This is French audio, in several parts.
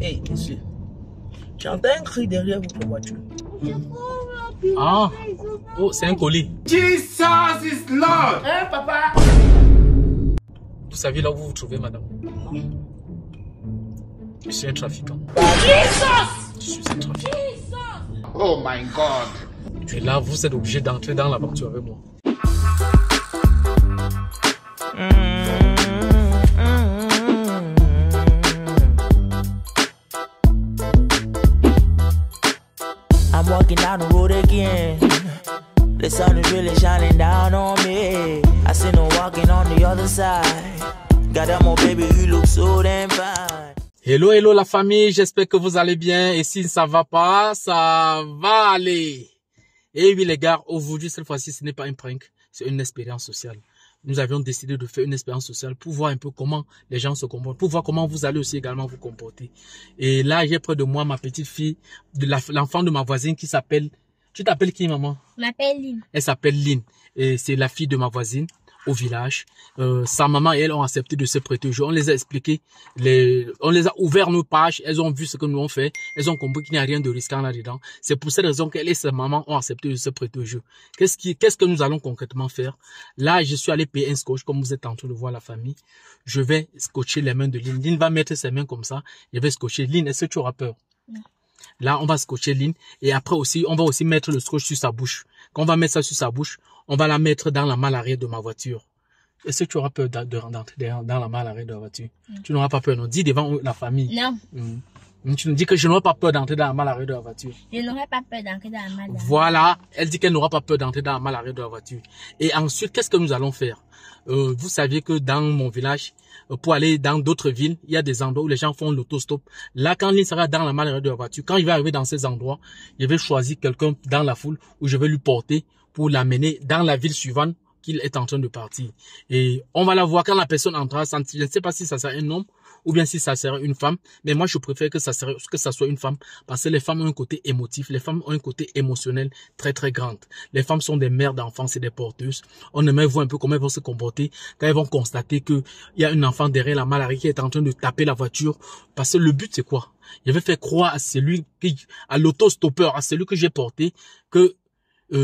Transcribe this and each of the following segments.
Hey, monsieur, j'entends un cri derrière votre voiture. Ah, oh, c'est un colis. Jesus is Lord. Hein, papa? Vous savez là où vous vous trouvez, madame? Non. Je suis un trafiquant. Jesus! Je suis un trafiquant. Jesus! Oh my God! Et là, vous êtes obligé d'entrer dans la voiture avec moi. I'm walking down the road again. The sun is really shining down on me. I see no walking on the other side. God damn, oh baby, you look so damn fine. Hello, hello la famille, j'espère que vous allez bien. Et si ça va pas, ça va aller. Et oui les gars, aujourd'hui, cette fois-ci, ce n'est pas un prank, c'est une expérience sociale. Nous avions décidé de faire une expérience sociale pour voir un peu comment les gens se comportent, pour voir comment vous allez aussi également vous comporter. Et là, j'ai près de moi ma petite fille, l'enfant de ma voisine qui s'appelle... Tu t'appelles qui, maman? Je m'appelle Lynn. Elle s'appelle Lynn. Et c'est la fille de ma voisine au village. Sa maman et elle ont accepté de se prêter au jeu. On les a expliqués, on les a ouvert nos pages, elles ont vu ce que nous avons fait, elles ont compris qu'il n'y a rien de risquant là-dedans. C'est pour cette raison qu'elle et sa maman ont accepté de se prêter au jeu. Qu'est-ce que nous allons concrètement faire? Là, je suis allé payer un scotch, comme vous êtes en train de voir la famille. Je vais scotcher les mains de Lynn. Lynn va mettre ses mains comme ça, je vais scotcher. Lynn, est-ce que tu auras peur? Non. Là, on va scotcher Lynn et après aussi, on va aussi mettre le scotch sur sa bouche. Quand on va mettre ça sur sa bouche, on va la mettre dans la malle arrière de ma voiture. Est-ce que tu auras peur d'entrer dans la malle arrière de la voiture? Mm. Tu n'auras pas peur, non? Dis devant la famille. Non. Mm. Tu nous dis que je n'aurai pas peur d'entrer dans la malle arrière de la voiture. Je n'aurai pas peur d'entrer dans la malle arrière. Voilà, elle dit qu'elle n'aura pas peur d'entrer dans la malle arrière de la voiture. Et ensuite, qu'est-ce que nous allons faire? Vous saviez que dans mon village, pour aller dans d'autres villes, il y a des endroits où les gens font l'autostop. Là, quand Lynn sera dans la malle de la voiture, quand il va arriver dans ces endroits, je vais choisir quelqu'un dans la foule où je vais lui porter pour l'amener dans la ville suivante qu'il est en train de partir. Et on va la voir quand la personne entrera. Je ne sais pas si ça sera un homme ou bien si ça sera une femme. Mais moi, je préfère que ça soit une femme parce que les femmes ont un côté émotif. Les femmes ont un côté émotionnel très, très grand. Les femmes sont des mères d'enfants, c'est des porteuses. On aimerait voir un peu comment elles vont se comporter quand elles vont constater qu'il y a un enfant derrière la malle qui est en train de taper la voiture. Parce que le but, c'est quoi? Je vais faire croire à celui qui, à l'autostoppeur, à celui que j'ai porté, que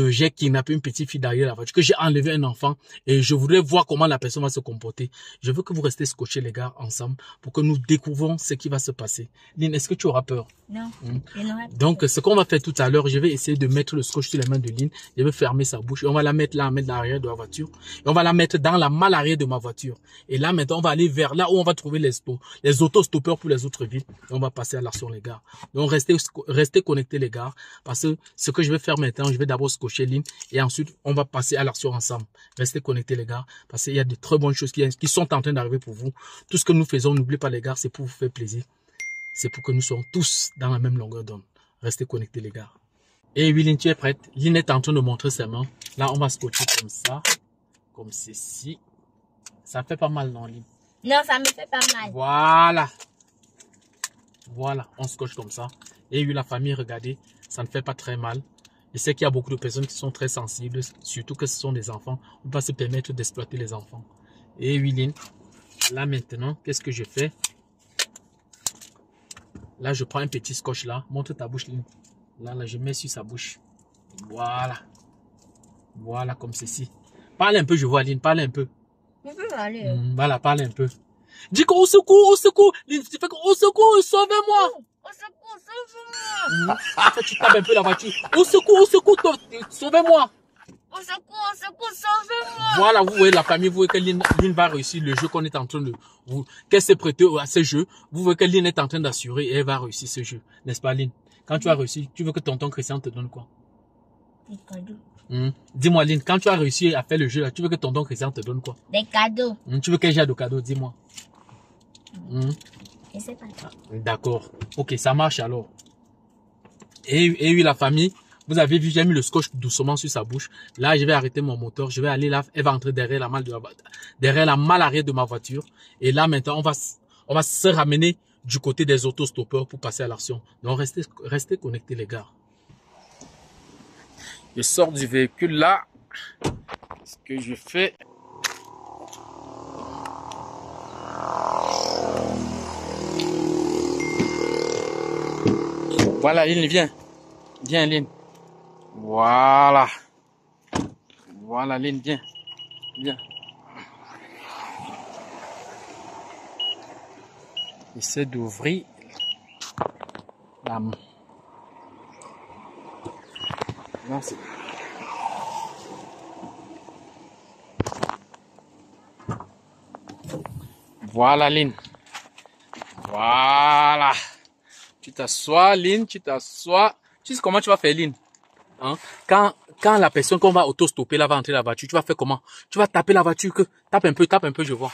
j'ai kidnappé une petite fille derrière la voiture, que j'ai enlevé un enfant et je voudrais voir comment la personne va se comporter. Je veux que vous restez scotchés les gars ensemble pour que nous découvrons ce qui va se passer. Lynn, est-ce que tu auras peur? Non. Donc, ce qu'on va faire tout à l'heure, je vais essayer de mettre le scotch sur les mains de Lynn. Je vais fermer sa bouche et on va la mettre là, à l'arrière de la voiture. Et on va la mettre dans la malle arrière de ma voiture. Et là, maintenant, on va aller vers là où on va trouver les autostoppeurs pour les autres villes. Et on va passer à l'action, les gars. Donc, restez connectés, les gars. Parce que ce que je vais faire maintenant, je vais d'abord scotcher Lynn et ensuite, on va passer à l'action ensemble. Restez connectés, les gars. Parce qu'il y a de très bonnes choses qui sont en train d'arriver pour vous. Tout ce que nous faisons, n'oubliez pas, les gars, c'est pour vous faire plaisir. C'est pour que nous soyons tous dans la même longueur d'onde. Restez connectés, les gars. Et oui, Lynn, tu es prête? Lynn est en train de montrer ses mains. Là, on va scotcher comme ça. Comme ceci. Ça fait pas mal, non, Lynn? Non, ça me fait pas mal. Voilà. Voilà, on scotche comme ça. Et oui, la famille, regardez, ça ne fait pas très mal. Je sais qu'il y a beaucoup de personnes qui sont très sensibles, surtout que ce sont des enfants. On ne peut pas se permettre d'exploiter les enfants. Et oui, Lynn, là maintenant, qu'est-ce que je fais? Là, je prends un petit scotch là. Montre ta bouche, Lynn. Là, je mets sur sa bouche. Voilà. Voilà, comme ceci. Parle un peu, je vois, Lynn. Parle un peu. Je peux parler. Voilà, parle un peu. Dis qu'au secours, au secours. Lynn, tu fais qu'au secours, sauvez-moi. Au secours, sauvez-moi. Tu tapes un peu la voiture. Au secours, sauvez-moi. Au secours, sauvez-moi. Voilà, vous voyez la famille, vous voyez que Lynn va réussir le jeu qu'on est en train de... Qu'elle s'est prêtée à ce jeu, vous voyez que Lynn est en train d'assurer et elle va réussir ce jeu. N'est-ce pas, Lynn? Quand tu as réussi, tu veux que tonton Christian te donne quoi? Des cadeaux. Dis-moi, Lynn, quand tu as réussi à faire le jeu, là, tu veux que tonton Christian te donne quoi? Des cadeaux. Tu veux quel genre de cadeaux? Dis-moi. Je sais pas. D'accord. Ok, ça marche alors. Et oui, la famille... Vous avez vu, j'ai mis le scotch doucement sur sa bouche. Là, je vais arrêter mon moteur. Je vais aller là. Elle va entrer derrière la malle arrière de ma voiture. Et là, maintenant, on va se ramener du côté des autostoppeurs pour passer à l'action. Donc, restez connectés, les gars. Je sors du véhicule là. Ce que je fais, Voilà, Lynn, viens. Viens, Lynn. Voilà. Voilà, Lynn, viens. Viens. Essaie d'ouvrir la main. Merci. Voilà, Lynn. Voilà. Tu t'assois, Lynn, tu t'assois. Tu sais comment tu vas faire, Lynn? Hein? Quand la personne qu'on va auto-stopper, là, va entrer la voiture, tu vas faire comment? Tu vas taper la voiture, que tape un peu, je vois.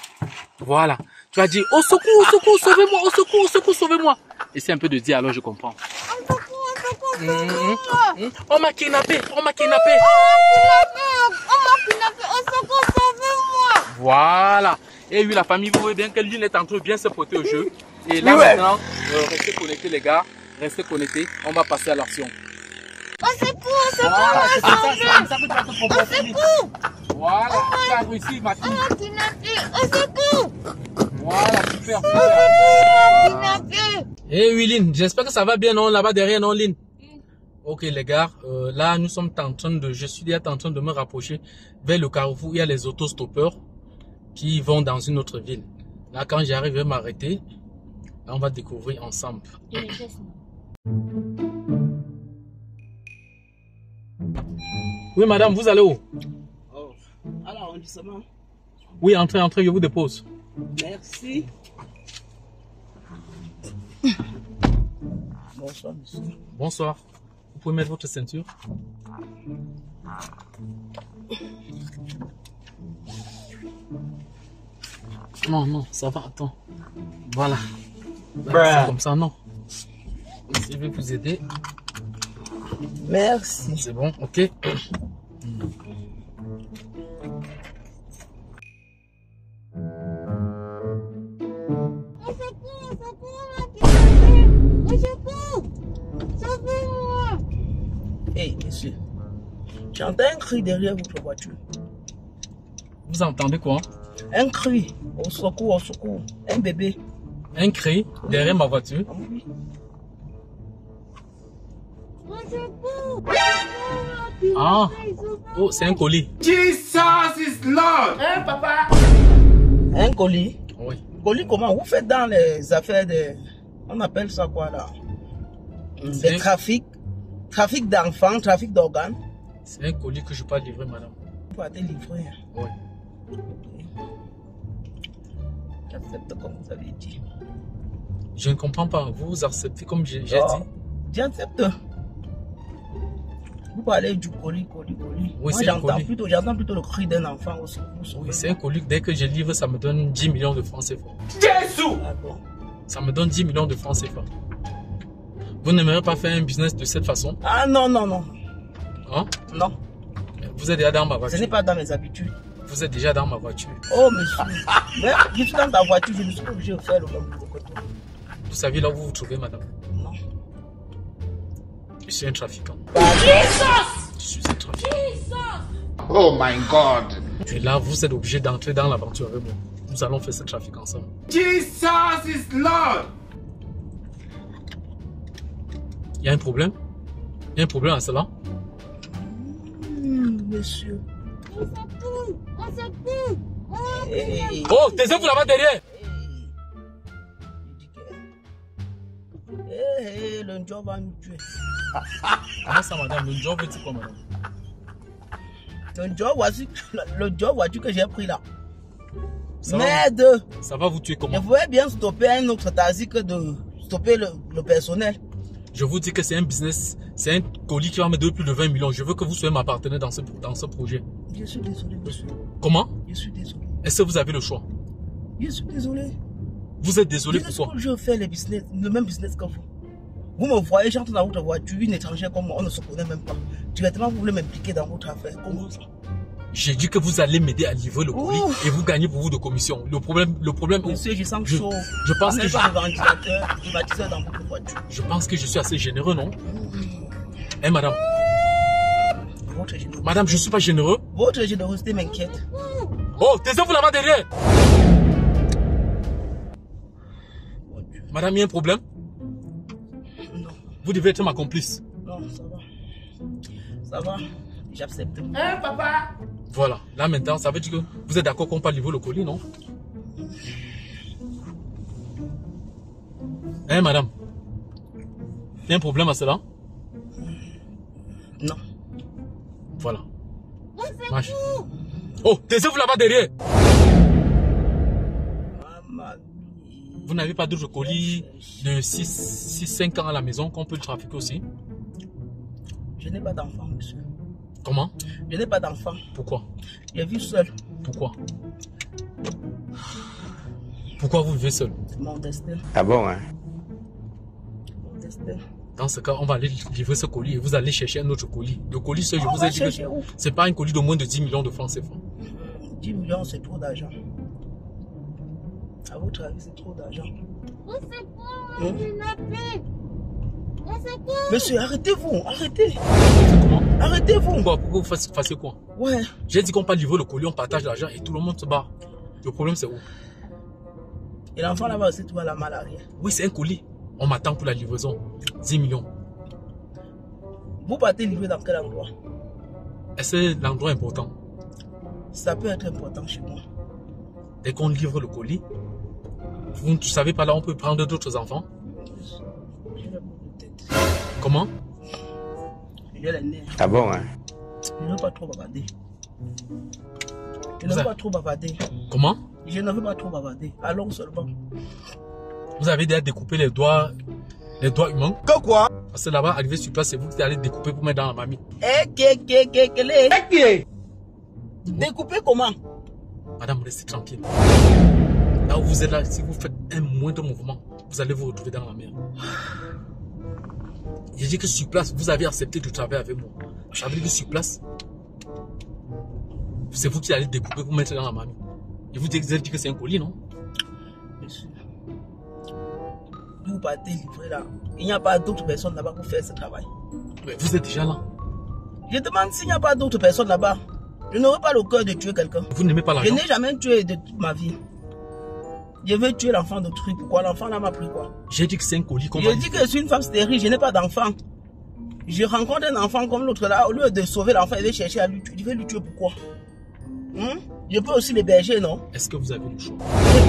Voilà. Tu vas dire, au secours, sauvez-moi, au secours, sauvez-moi. Essaie un peu de dire, alors je comprends. On m'a kidnappé, au secours, sauvez-moi. Voilà. Et oui, la famille, vous voyez bien que Lynn est en train de bien se porter au jeu. Et là, maintenant, restez connectés, les gars. Restez connectés. On va passer à l'action. On secoue, on secoue, on secoue. Voilà, tu as réussi, ma fille. On secoue. Voilà, super. Eh oui, Lynn, j'espère que ça va bien, non? Là-bas derrière, non, Lynn? Ok, les gars, là, nous sommes en train de... Je suis déjà en train de me rapprocher vers le carrefour. Il y a les autostoppeurs qui vont dans une autre ville. Là, quand j'arrive, je vais m'arrêter. Là, on va découvrir ensemble. Oui, madame, vous allez où? Oh, à l'arrondissement. Oui, entrez, entrez, je vous dépose. Merci. Bonsoir, monsieur. Bonsoir. Vous pouvez mettre votre ceinture? Non, non, ça va, attends. Voilà. Là, comme ça, non. Je vais vous aider. Merci. C'est bon, ok. Sauvez-moi. Hé, monsieur. J'entends un cri derrière votre voiture. Vous entendez quoi? Un cri, au secours, au secours. Un bébé. Un cri derrière ma voiture. Oui. Ah, oh, c'est un colis. Jesus is Lord. Hein, papa? Un colis? Oui. Colis, comment? Vous faites dans les affaires de... On appelle ça quoi là? Le trafic. Trafic d'enfants, trafic d'organes. C'est un colis que je peux livrer, madame. Vous pouvez aller livrer? Oui. J'accepte comme vous avez dit. Je ne comprends pas. Vous vous acceptez comme j'ai dit? J'accepte. Vous parlez du colis. Oui, moi, j'entends plutôt le cri d'un enfant aussi. Oui, c'est un colis. Dès que je livre, ça me donne 10 millions de francs CFA. Jésus! Ça me donne 10 millions de francs CFA. Vous n'aimeriez pas faire un business de cette façon? Ah non, non, non. Hein? Non. Vous êtes déjà dans ma voiture. Ce n'est pas dans mes habitudes. Vous êtes déjà dans ma voiture. Oh, monsieur. Mais je suis dans ta voiture, je ne suis pas obligé de faire le côté. Vous savez là où vous vous trouvez, madame? Non. Je suis un trafiquant. Jesus! Je suis un trafiquant. Jesus! Oh my God! Et là, vous êtes obligé d'entrer dans l'aventure avec moi. Nous allons faire ce trafic ensemble. Jesus is Lord! Il y a un problème? Il y a un problème à cela? Monsieur. Oh, taisez-vous là-bas derrière. Le job va nous tuer. Comment ça, madame? Le job veut dire quoi, madame? Le job voiture que j'ai pris là. Merde! Ça va vous tuer comment? Vous pouvez bien stopper un autre taxi que de stopper le personnel. Je vous dis que c'est un business, c'est un colis qui va me donner plus de 20 millions. Je veux que vous soyez ma partenaire dans ce projet. Je suis désolé, monsieur. Comment? Je suis désolé. Est-ce que vous avez le choix? Je suis désolé. Vous êtes désolé pourquoi? Je fais le même business que vous. Vous me voyez, j'entre dans votre voiture, une étrangère comme moi, on ne se connaît même pas. Directement, vous voulez m'impliquer dans votre affaire. Comment ça? J'ai dit que vous allez m'aider à livrer le colis et vous gagnez pour vous de commission. Le problème, monsieur, je sens chaud. Je pense que je pense que je suis assez généreux, non? Eh, madame. Madame, je ne suis pas généreux. Votre générosité m'inquiète. Oh, taisez-vous là-bas derrière. Madame, il y a un problème? Non. Vous devez être ma complice. Non, ça va. Ça va. J'accepte. Hein, papa? Voilà. Là, maintenant, ça veut dire que vous êtes d'accord qu'on parle niveau le colis, non? Hein, madame? Il y a un problème à cela? Non. Voilà. Marche. Oh, taisez-vous là-bas derrière. Vous n'avez pas d'autres colis de 6-5 ans à la maison qu'on peut le trafiquer aussi? Je n'ai pas d'enfant, monsieur. Comment? Je n'ai pas d'enfant. Pourquoi? Je vis seul. Pourquoi? Pourquoi vous vivez seul? Mon destin. Ah bon, hein? Mon destin. Dans ce cas, on va aller livrer ce colis et vous allez chercher un autre colis. Le colis seul, je vous ai dit que ce n'est pas un colis de moins de 10 millions de francs CFA. 10 millions, c'est trop d'argent. À votre avis, c'est trop d'argent. Monsieur, arrêtez-vous, arrêtez. Arrêtez-vous. Pourquoi vous fassiez quoi? Ouais. J'ai dit qu'on parle niveau le colis, on partage l'argent et tout le monde se bat. Le problème, c'est où? Et l'enfant là-bas aussi, tu vois la malaria. Oui, c'est un colis. On m'attend pour la livraison. 10 millions. Vous partez livrer dans quel endroit? Est-ce que l'endroit est important? Ça peut être important chez moi. Dès qu'on livre le colis, vous ne savez pas là, on peut prendre d'autres enfants. J'ai la tête. Comment? J'ai les nerfs. Ah bon, hein? Je ne veux pas trop bavarder. Je ne veux pas trop bavarder. Comment? Je ne veux pas trop bavarder. Allons seulement. Vous avez déjà découpé les doigts humains? Que quoi? Parce que là-bas, arrivé sur place, c'est vous qui allez découper pour mettre dans la mamie. Découper comment? Madame, restez tranquille. Là où vous êtes là, si vous faites un moindre mouvement, vous allez vous retrouver dans la mer. J'ai dit que sur place, vous avez accepté de travailler avec moi. Ça veut dire que sur place, c'est vous qui allez découper pour mettre dans la mamie. Et vous avez dit que c'est un colis, non? Monsieur, vous partez livrer là. Il n'y a pas d'autres personnes là-bas pour faire ce travail. Mais vous êtes déjà là. Je demande s'il n'y a pas d'autres personnes là-bas. Je n'aurais pas le cœur de tuer quelqu'un. Vous n'aimez pas l'argent? Je n'ai jamais tué de ma vie. Je veux tuer l'enfant d'autrui. Pourquoi? L'enfant là m'a pris quoi? J'ai dit que c'est un colis. J'ai dit que je suis une femme stérile, je n'ai pas d'enfant. Je rencontre un enfant comme l'autre là. Au lieu de sauver l'enfant, il va chercher à lui tuer. Il veut lui tuer pourquoi? Je peux aussi l'héberger, non? Est-ce que vous avez le choix?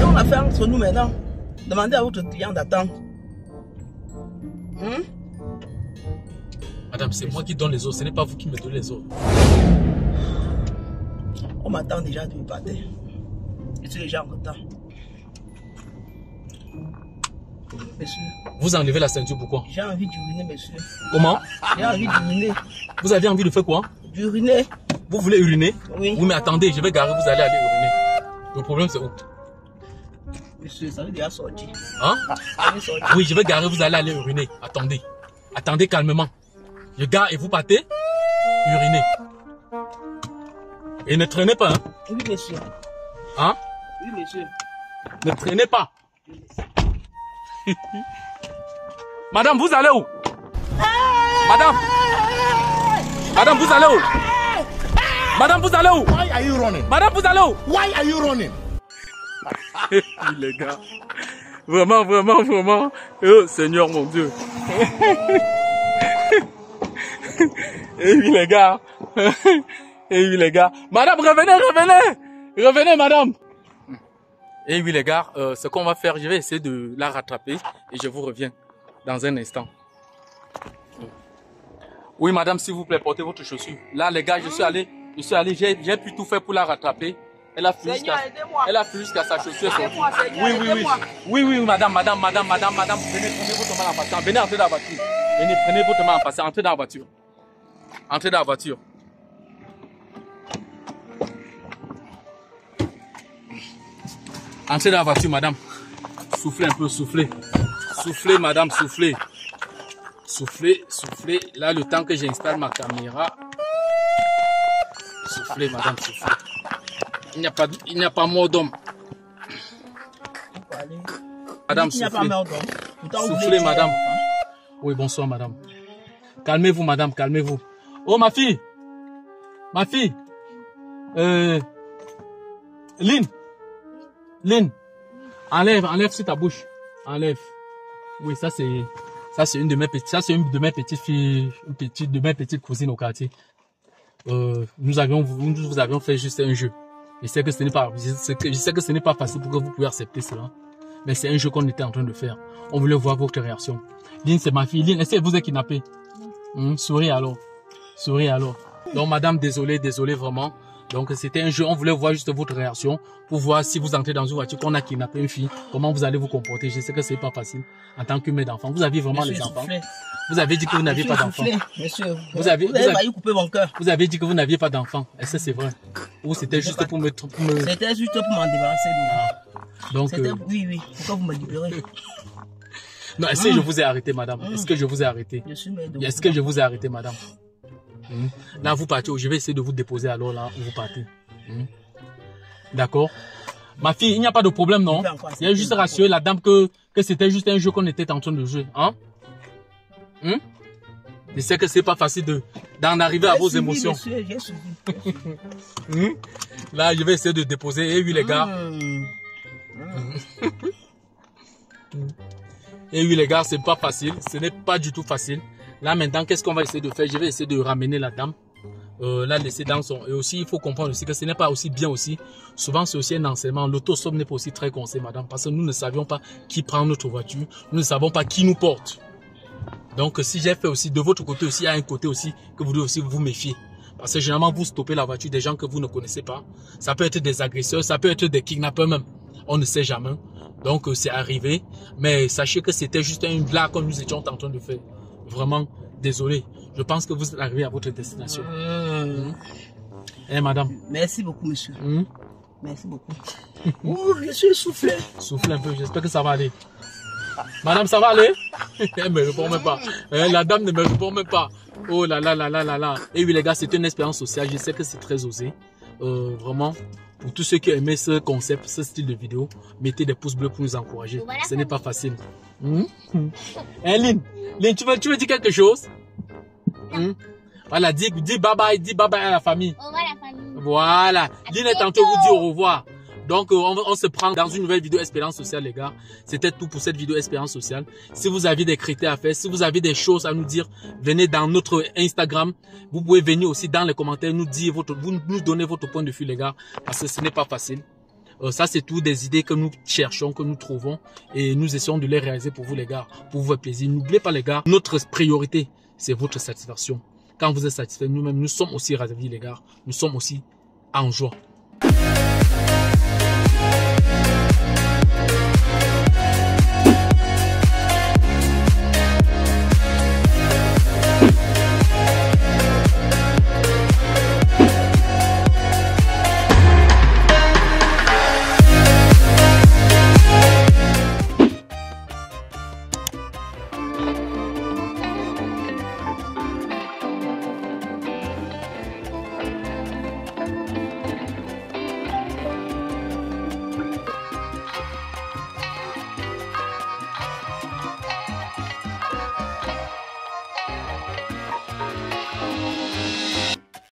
Et on a fait entre nous maintenant. Demandez à votre client d'attendre. Madame, c'est moi qui donne les ordres. Ce n'est pas vous qui me donnez les ordres. On m'attend déjà de me battre. Je suis déjà en retard. Monsieur. Vous enlevez la ceinture, pourquoi? J'ai envie d'uriner, monsieur. Comment? J'ai envie d'uriner. Vous avez envie de faire quoi? D'uriner. Vous voulez uriner? Oui. Oui, mais attendez, je vais garer, vous allez aller uriner. Le problème, c'est où? Monsieur, ça veut déjà sortir. Hein? Oui, je vais garer, vous allez aller uriner. Attendez. Attendez calmement. Je gare et vous partez uriner. Et ne traînez pas, hein? Oui, monsieur. Hein? Oui, monsieur. Ne traînez pas. Oui, monsieur. Madame, vous allez où? Madame! Madame, vous allez où? Madame, vous allez où? Why are you running? Madame, vous allez où? Why are you running? Les gars. Vraiment, vraiment, vraiment. Oh, Seigneur, mon Dieu. Eh oui, les gars. Eh oui, les gars. Madame, revenez, revenez. Revenez, madame. Eh oui, les gars, ce qu'on va faire, je vais essayer de la rattraper et je vous reviens dans un instant. Oui, madame, s'il vous plaît, portez votre chaussure. Là, les gars, je suis allé, j'ai pu tout faire pour la rattraper. Elle a fui jusqu'à sa chaussure. Oui, oui, oui. Oui, oui, madame, madame. Venez, prenez votre main en passant. Venez, entrez dans la voiture. Venez, prenez votre main en passant. Entrez dans la voiture. Entrez dans la voiture. Entrez dans la voiture, madame. Soufflez un peu, soufflez. Soufflez, madame, soufflez. Soufflez, soufflez. Là, le temps que j'installe ma caméra. Soufflez, madame, soufflez. Il n'y a pas mort d'homme. Madame, soufflez. Soufflez, madame. Oui, bonsoir, madame. Calmez-vous, madame, calmez-vous. Oh, ma fille. Ma fille. Lynn. Lynn, enlève sur ta bouche. Enlève. Oui, ça c'est Ça, c'est une de mes petites, filles, de mes petites cousines au quartier. Nous vous avions fait juste un jeu. Je sais que ce n'est pas facile pour que vous puissiez accepter cela. Mais c'est un jeu qu'on était en train de faire. On voulait voir votre réaction. Lynn, c'est ma fille. Lynn, est-ce que vous êtes kidnappée? Souris alors. Souris alors. Donc, madame, désolé vraiment. Donc, c'était un jeu. On voulait voir juste votre réaction pour voir si vous entrez dans une voiture qu'on a kidnappé une fille, comment vous allez vous comporter. Je sais que c'est pas facile en tant que mère d'enfant. Vous aviez vraiment les enfants. Vous avez dit que vous n'aviez pas d'enfants. Monsieur, vous avez failli couper mon cœur. Vous avez dit que vous n'aviez pas d'enfants. Est-ce que c'est vrai? Ou c'était juste pour me... C'était juste pour m'en débarrasser de moi. C'était... Oui. Pourquoi vous me libérez? Non, est-ce que je vous ai arrêté, madame? Est-ce que je vous ai arrêté? Est-ce que je vous ai arrêté, madame? Là, vous partez. Je vais essayer de vous déposer alors là où vous partez. D'accord? Ma fille, il n'y a pas de problème, non? Il y a juste rassuré la dame que c'était juste un jeu qu'on était en train de jouer. Hein? Je sais que c'est pas facile d'en arriver à vos émotions. Là, je vais essayer de déposer. Eh oui, les gars. Eh oui, les gars, c'est pas facile. Ce n'est pas du tout facile. Là, maintenant, qu'est-ce qu'on va essayer de faire? Je vais essayer de ramener la dame. La laisser dans son... Et aussi, il faut comprendre aussi que ce n'est pas aussi bien aussi. Souvent, c'est aussi un enseignement. L'autosomme n'est pas aussi très conseillé, madame. Parce que nous ne savions pas qui prend notre voiture. Nous ne savons pas qui nous porte. Donc, si j'ai fait aussi, de votre côté aussi, il y a un côté aussi que vous devez aussi vous méfier. Parce que généralement, vous stoppez la voiture des gens que vous ne connaissez pas. Ça peut être des agresseurs, ça peut être des kidnappeurs même. On ne sait jamais. Donc, c'est arrivé. Mais sachez que c'était juste une blague comme nous étions en train de faire. Vraiment désolé. Je pense que vous êtes arrivé à votre destination. Eh, madame. Merci beaucoup, monsieur. Merci beaucoup. Oh, je suis soufflé. Soufflez un peu, j'espère que ça va aller. Madame, ça va aller? Elle ne me répond même pas. La dame ne me répond même pas. Oh là là là là là là. Et oui, les gars, c'était une expérience sociale. Je sais que c'est très osé. Vraiment. Pour tous ceux qui aimaient ce concept, ce style de vidéo, mettez des pouces bleus pour nous encourager. Voilà. Ce n'est pas facile. Hey, Lynn, tu veux dire quelque chose? Voilà, dis bye bye, à la famille. Au revoir la famille. Voilà. À Lynn est en train de vous dire au revoir. Donc, on se prend dans une nouvelle vidéo Expérience Sociale, les gars. C'était tout pour cette vidéo Expérience Sociale. Si vous avez des critères à faire, si vous avez des choses à nous dire, venez dans notre Instagram. Vous pouvez venir aussi dans les commentaires, nous dire nous donner votre point de vue, les gars. Parce que ce n'est pas facile. Ça, c'est tout des idées que nous cherchons, que nous trouvons. Et nous essayons de les réaliser pour vous, les gars. Pour votre plaisir. N'oubliez pas, les gars, notre priorité, c'est votre satisfaction. Quand vous êtes satisfait, nous-mêmes, nous sommes aussi ravis, les gars. Nous sommes aussi en joie.